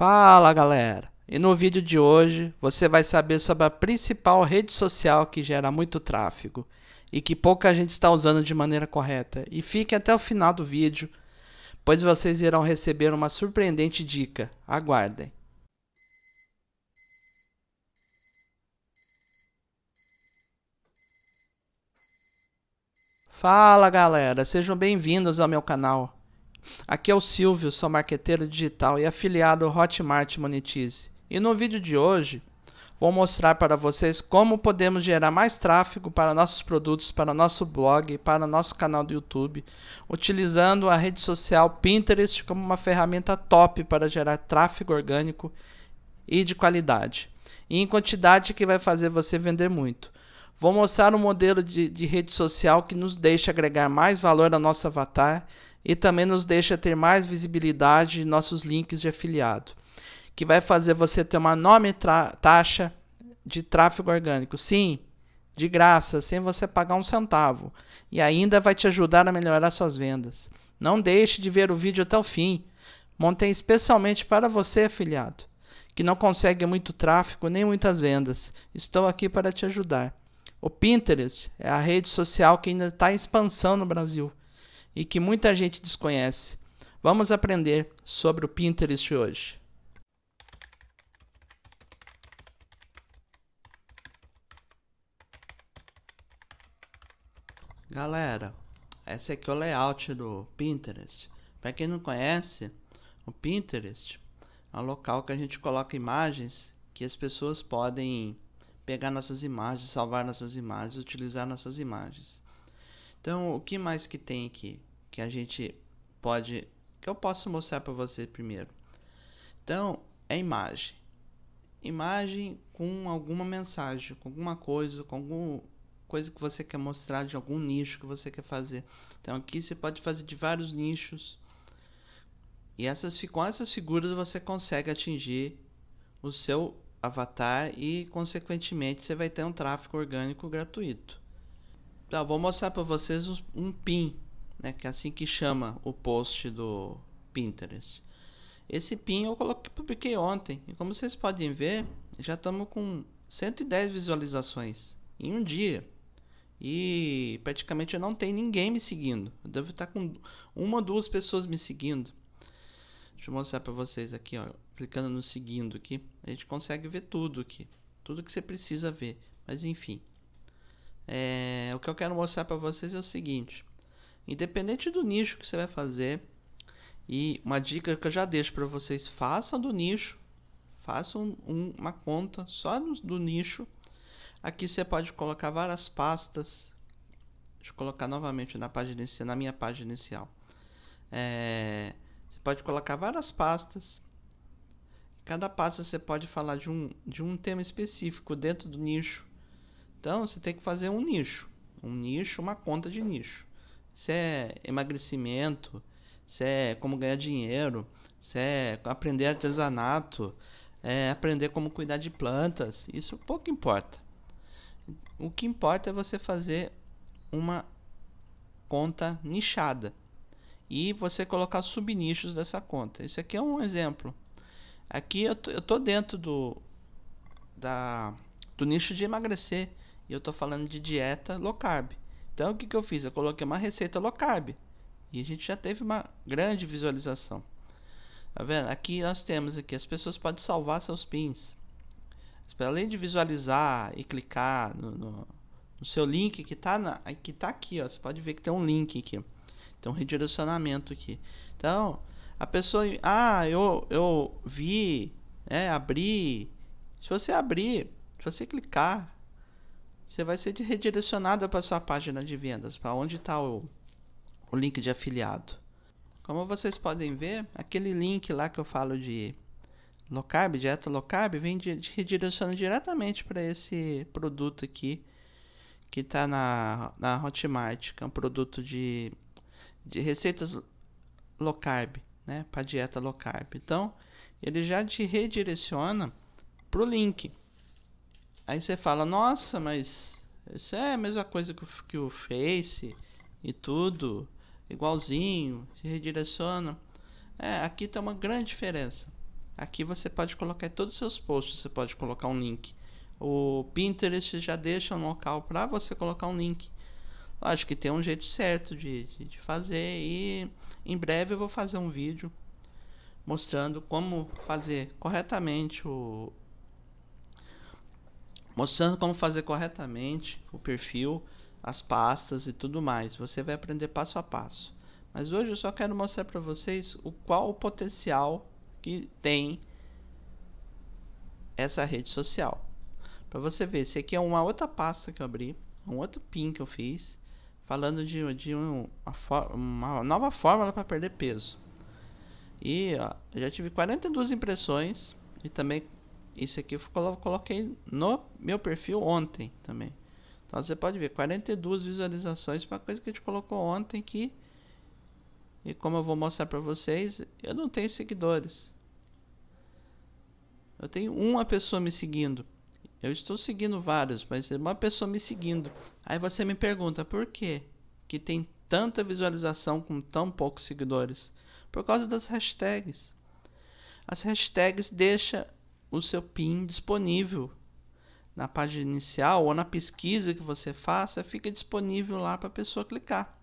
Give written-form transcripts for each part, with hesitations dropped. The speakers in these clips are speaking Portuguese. Fala galera! E no vídeo de hoje você vai saber sobre a principal rede social que gera muito tráfego e que pouca gente está usando de maneira correta. E fique até o final do vídeo, pois vocês irão receber uma surpreendente dica. Aguardem! Fala galera, sejam bem-vindos ao meu canal. Aqui é o Silvio, sou marqueteiro digital e afiliado ao Hotmart Monetizze. E no vídeo de hoje vou mostrar para vocês como podemos gerar mais tráfego para nossos produtos, para nosso blog, para nosso canal do YouTube, utilizando a rede social Pinterest como uma ferramenta top para gerar tráfego orgânico e de qualidade, e em quantidade que vai fazer você vender muito. Vou mostrar um modelo de rede social que nos deixa agregar mais valor ao nosso avatar e também nos deixa ter mais visibilidade em nossos links de afiliado, que vai fazer você ter uma enorme taxa de tráfego orgânico. Sim, de graça, sem você pagar um centavo, e ainda vai te ajudar a melhorar suas vendas. Não deixe de ver o vídeo até o fim. Montei especialmente para você, afiliado, que não consegue muito tráfego nem muitas vendas. Estou aqui para te ajudar. O Pinterest é a rede social que ainda está em expansão no Brasil e que muita gente desconhece. Vamos aprender sobre o Pinterest hoje. Galera, esse aqui é o layout do Pinterest. Para quem não conhece, o Pinterest é um local que a gente coloca imagens que as pessoas podem pegar nossas imagens, salvar nossas imagens, utilizar nossas imagens. Então, o que mais que tem aqui que a gente pode, que eu posso mostrar para você primeiro? Então, é imagem. Imagem com alguma mensagem, com alguma coisa, que você quer mostrar, de algum nicho que você quer fazer. Então, aqui você pode fazer de vários nichos. E com essas figuras você consegue atingir o seu avatar e, consequentemente, você vai ter um tráfego orgânico gratuito. Então, vou mostrar para vocês um pin, né, que é assim que chama o post do Pinterest. Esse pin eu publiquei ontem e, como vocês podem ver, já estamos com 110 visualizações em um dia. E praticamente não tem ninguém me seguindo. Eu devo estar com uma ou duas pessoas me seguindo. Deixa eu mostrar para vocês aqui, ó. Clicando no seguindo aqui, a gente consegue ver tudo aqui, tudo que você precisa ver. Mas enfim, o que eu quero mostrar para vocês é o seguinte: independente do nicho que você vai fazer, e uma dica que eu já deixo para vocês, façam do nicho, façam uma conta só do nicho. Aqui você pode colocar várias pastas. Deixa eu colocar novamente na página inicial, na minha página inicial. Você pode colocar várias pastas. Cada pasta você pode falar de um tema específico dentro do nicho. Então você tem que fazer um nicho, uma conta de nicho. Se é emagrecimento, se é como ganhar dinheiro, se é aprender artesanato, aprender como cuidar de plantas, isso pouco importa. O que importa é você fazer uma conta nichada e você colocar subnichos dessa conta. Isso aqui é um exemplo. Aqui eu tô dentro do nicho de emagrecer e eu tô falando de dieta low carb. Então o que eu fiz? Eu coloquei uma receita low carb e a gente já teve uma grande visualização. Tá vendo? Aqui nós temos aqui, as pessoas podem salvar seus pins. Além de visualizar e clicar no seu link que tá aqui, ó. Você pode ver que tem um link aqui, tem um redirecionamento aqui. Então a pessoa, eu vi, abri. Se você clicar, você vai ser redirecionada para sua página de vendas, para onde está o link de afiliado. Como vocês podem ver, aquele link lá que eu falo de low carb, dieta low carb, vem redirecionando diretamente para esse produto aqui que está na Hotmart, que é um produto de receitas low carb, né, para dieta low carb. Então ele já te redireciona pro link. Aí você fala: nossa, mas isso é a mesma coisa que o Face e tudo, igualzinho, se redireciona. Aqui tem uma grande diferença. Aqui você pode colocar todos os seus posts, você pode colocar um link. O Pinterest já deixa um local para você colocar um link. Lógico que tem um jeito certo de fazer, e em breve eu vou fazer um vídeo mostrando como fazer corretamente o perfil, as pastas e tudo mais. Você vai aprender passo a passo. Mas hoje eu só quero mostrar para vocês qual o potencial que tem essa rede social. Para você ver, esse aqui é uma outra pasta que eu abri, um outro pin que eu fiz, falando de uma nova fórmula para perder peso. E ó, eu já tive 42 impressões, e também isso aqui eu coloquei no meu perfil ontem também. Então você pode ver, 42 visualizações para coisa que a gente colocou ontem aqui. E como eu vou mostrar para vocês, eu não tenho seguidores. Eu tenho uma pessoa me seguindo. Eu estou seguindo vários, mas uma pessoa me seguindo. Aí você me pergunta, por quê que tem tanta visualização com tão poucos seguidores? Por causa das hashtags. As hashtags deixam o seu pin disponível. Na página inicial ou na pesquisa que você faça, fica disponível lá para a pessoa clicar.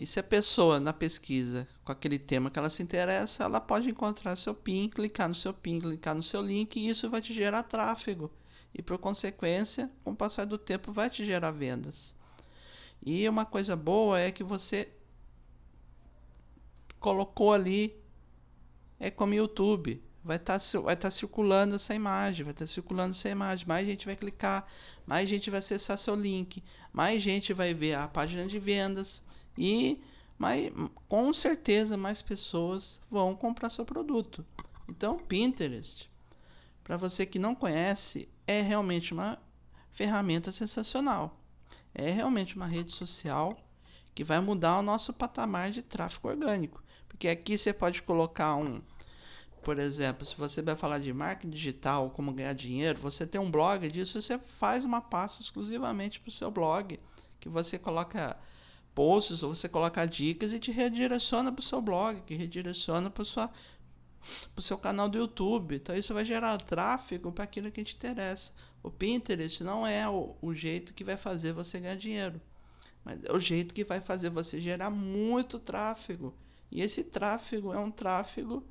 E se a pessoa na pesquisa, com aquele tema que ela se interessa, ela pode encontrar seu pin, clicar no seu pin, clicar no seu link, e isso vai te gerar tráfego. E por consequência, com o passar do tempo, vai te gerar vendas. E uma coisa boa é que você colocou ali, é como YouTube. Vai tá circulando essa imagem, mais gente vai clicar, mais gente vai acessar seu link, mais gente vai ver a página de vendas, e com certeza mais pessoas vão comprar seu produto. Então, Pinterest, para você que não conhece, é realmente uma ferramenta sensacional. É realmente uma rede social que vai mudar o nosso patamar de tráfego orgânico. Porque aqui você pode colocar um... Por exemplo, se você vai falar de marketing digital, como ganhar dinheiro, você tem um blog disso, você faz uma pasta exclusivamente para o seu blog, que você coloca posts, ou você coloca dicas e te redireciona para o seu blog, que redireciona para o seu canal do YouTube. Então isso vai gerar tráfego para aquilo que te interessa. O Pinterest não é o jeito que vai fazer você ganhar dinheiro, mas é o jeito que vai fazer você gerar muito tráfego. E esse tráfego é um tráfego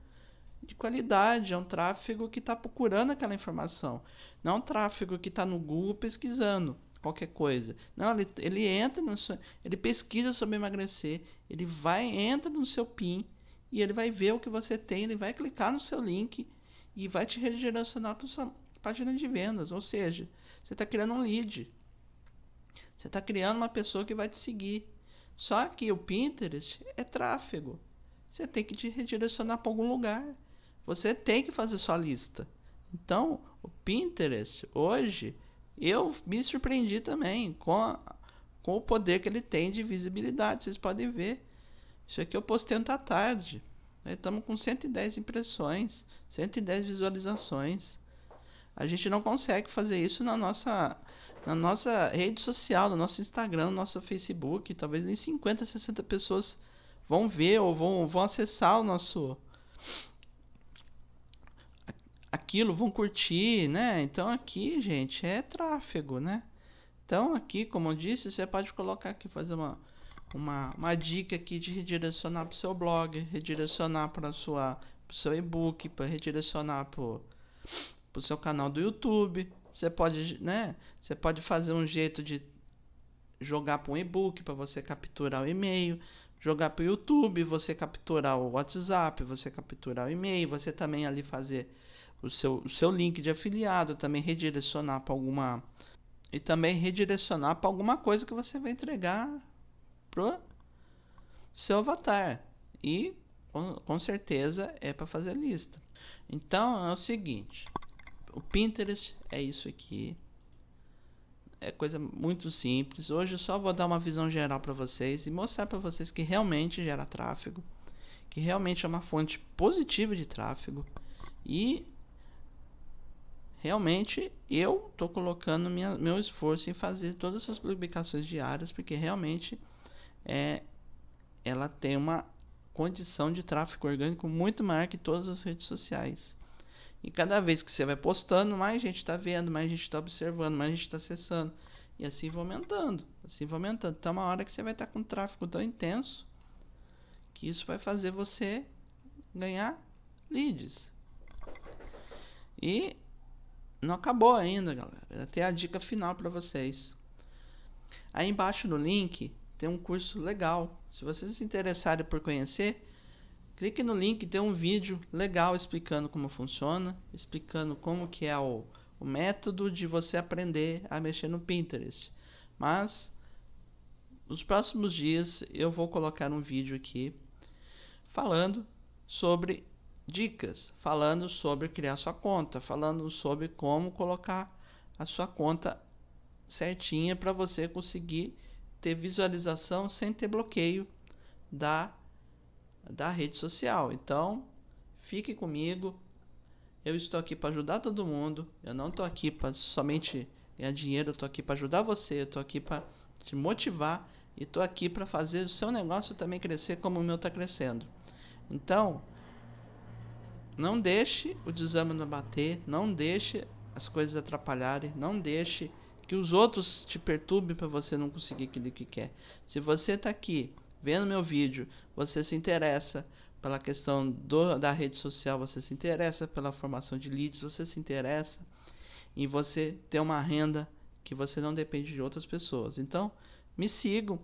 de qualidade, é um tráfego que está procurando aquela informação, não é um tráfego que está no Google pesquisando qualquer coisa. Não, ele entra, ele pesquisa sobre emagrecer, ele vai, entra no seu PIN e ele vai ver o que você tem, ele vai clicar no seu link e vai te redirecionar para sua página de vendas. Ou seja, você está criando um lead, você está criando uma pessoa que vai te seguir. Só que o Pinterest é tráfego, você tem que te redirecionar para algum lugar. Você tem que fazer sua lista. Então, o Pinterest, hoje, eu me surpreendi também com o poder que ele tem de visibilidade. Vocês podem ver. Isso aqui eu postei ontem à tarde. Estamos com 110 impressões, 110 visualizações. A gente não consegue fazer isso na nossa rede social, no nosso Instagram, no nosso Facebook. Talvez nem 50, 60 pessoas vão ver ou vão acessar o nosso... aquilo, vão curtir, né? Então aqui, gente, é tráfego, né? Então aqui, como eu disse, você pode colocar aqui, fazer uma dica aqui de redirecionar para o seu blog, redirecionar para o seu e-book, para redirecionar para o seu canal do YouTube. Você pode, né? Você pode fazer um jeito de jogar para um e-book, para você capturar o e-mail, jogar para o YouTube, você capturar o WhatsApp, você capturar o e-mail, você também ali fazer o seu link de afiliado, também redirecionar para alguma... E também redirecionar para alguma coisa que você vai entregar pro seu avatar. E, com certeza, é para fazer lista. Então, é o seguinte. O Pinterest é isso aqui. É coisa muito simples. Hoje eu só vou dar uma visão geral para vocês e mostrar para vocês que realmente gera tráfego. Que realmente é uma fonte positiva de tráfego. E... realmente eu estou colocando meu esforço em fazer todas essas publicações diárias, porque realmente ela tem uma condição de tráfego orgânico muito maior que todas as redes sociais. E cada vez que você vai postando, mais gente está vendo, mais gente está observando, mais gente está acessando. E assim vai aumentando, assim vai aumentando. Então, uma hora que você vai estar com um tráfego tão intenso que isso vai fazer você ganhar leads. E não acabou ainda, galera. Até a dica final para vocês. Aí embaixo no link tem um curso legal. Se vocês se interessarem por conhecer, clique no link, tem um vídeo legal explicando como funciona, explicando como que é o método de você aprender a mexer no Pinterest. Mas nos próximos dias eu vou colocar um vídeo aqui falando sobre dicas, falando sobre criar sua conta, falando sobre como colocar a sua conta certinha para você conseguir ter visualização sem ter bloqueio da rede social. Então, fique comigo. Eu estou aqui para ajudar todo mundo. Eu não estou aqui para somente ganhar dinheiro. Eu estou aqui para ajudar você. Eu estou aqui para te motivar. E estou aqui para fazer o seu negócio também crescer como o meu está crescendo. Então, não deixe o desânimo bater. Não deixe as coisas atrapalharem. Não deixe que os outros te perturbem para você não conseguir aquilo que quer. Se você está aqui vendo meu vídeo, você se interessa pela questão da rede social, você se interessa pela formação de leads, você se interessa em você ter uma renda que você não depende de outras pessoas. Então, me sigam,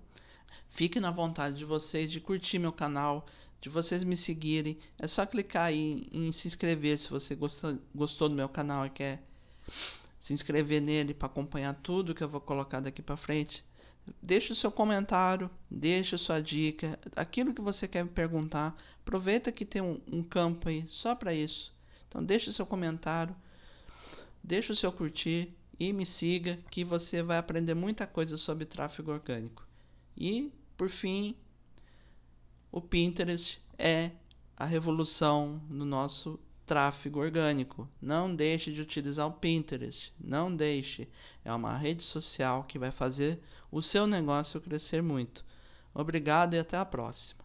fiquem na vontade de vocês, de curtir meu canal, de vocês me seguirem. É só clicar aí em se inscrever se você gostou do meu canal e quer se inscrever nele para acompanhar tudo que eu vou colocar daqui para frente. Deixe o seu comentário, deixe a sua dica, aquilo que você quer me perguntar. Aproveita que tem um campo aí só para isso. Então deixe o seu comentário, deixe o seu curtir e me siga, que você vai aprender muita coisa sobre tráfego orgânico. E, por fim, o Pinterest é a revolução no nosso tráfego orgânico. Não deixe de utilizar o Pinterest, não deixe. É uma rede social que vai fazer o seu negócio crescer muito. Obrigado e até a próxima.